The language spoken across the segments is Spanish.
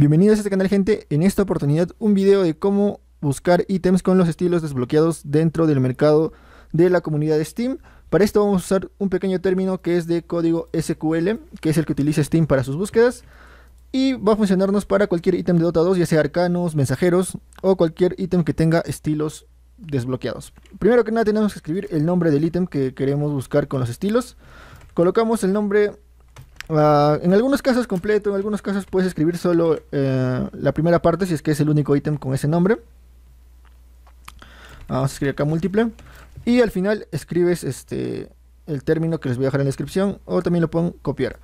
Bienvenidos a este canal, gente. En esta oportunidad un video de cómo buscar ítems con los estilos desbloqueados dentro del mercado de la comunidad de Steam. Para esto vamos a usar un pequeño término que es de código SQL, que es el que utiliza Steam para sus búsquedas, y va a funcionarnos para cualquier ítem de Dota 2, ya sea arcanos, mensajeros o cualquier ítem que tenga estilos desbloqueados. Primero que nada tenemos que escribir el nombre del ítem que queremos buscar con los estilos. Colocamos el nombre. En algunos casos completo, en algunos casos puedes escribir solo la primera parte si es que es el único ítem con ese nombre. Vamos a escribir acá múltiple. Y al final escribes el término que les voy a dejar en la descripción, o también lo pueden copiar.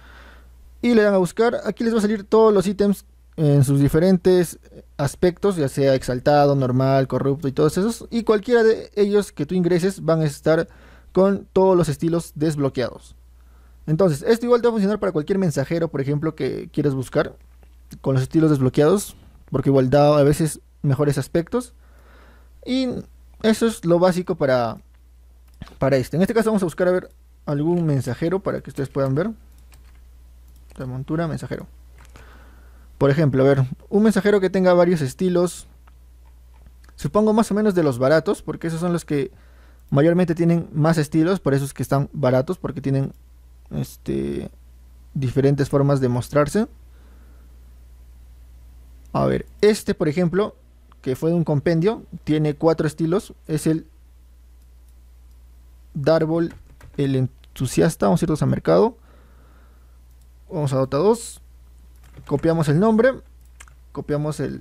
Y le dan a buscar. Aquí les va a salir todos los ítems en sus diferentes aspectos, ya sea exaltado, normal, corrupto y todos esos. Y cualquiera de ellos que tú ingreses van a estar con todos los estilos desbloqueados. Entonces, esto igual te va a funcionar para cualquier mensajero, por ejemplo, que quieras buscar con los estilos desbloqueados, porque igual da a veces mejores aspectos. Y eso es lo básico para este. En este caso vamos a buscar, a ver, algún mensajero para que ustedes puedan ver. La montura, mensajero. Por ejemplo, a ver, un mensajero que tenga varios estilos, supongo más o menos de los baratos, porque esos son los que mayormente tienen más estilos, por eso es que están baratos, porque tienen diferentes formas de mostrarse. A ver, este por ejemplo, que fue de un compendio, tiene 4 estilos. Es el Darbol, el entusiasta. Vamos a irnos a mercado. Vamos a Dota 2. Copiamos el nombre. Copiamos el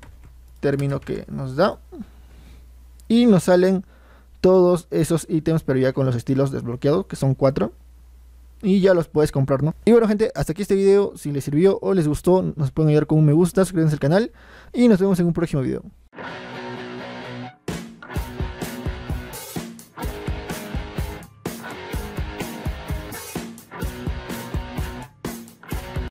término que nos da. Y nos salen todos esos ítems, pero ya con los estilos desbloqueados, que son 4. Y ya los puedes comprar, ¿no? Y bueno, gente, hasta aquí este video. Si les sirvió o les gustó, nos pueden ayudar con un me gusta, suscríbanse al canal y nos vemos en un próximo video.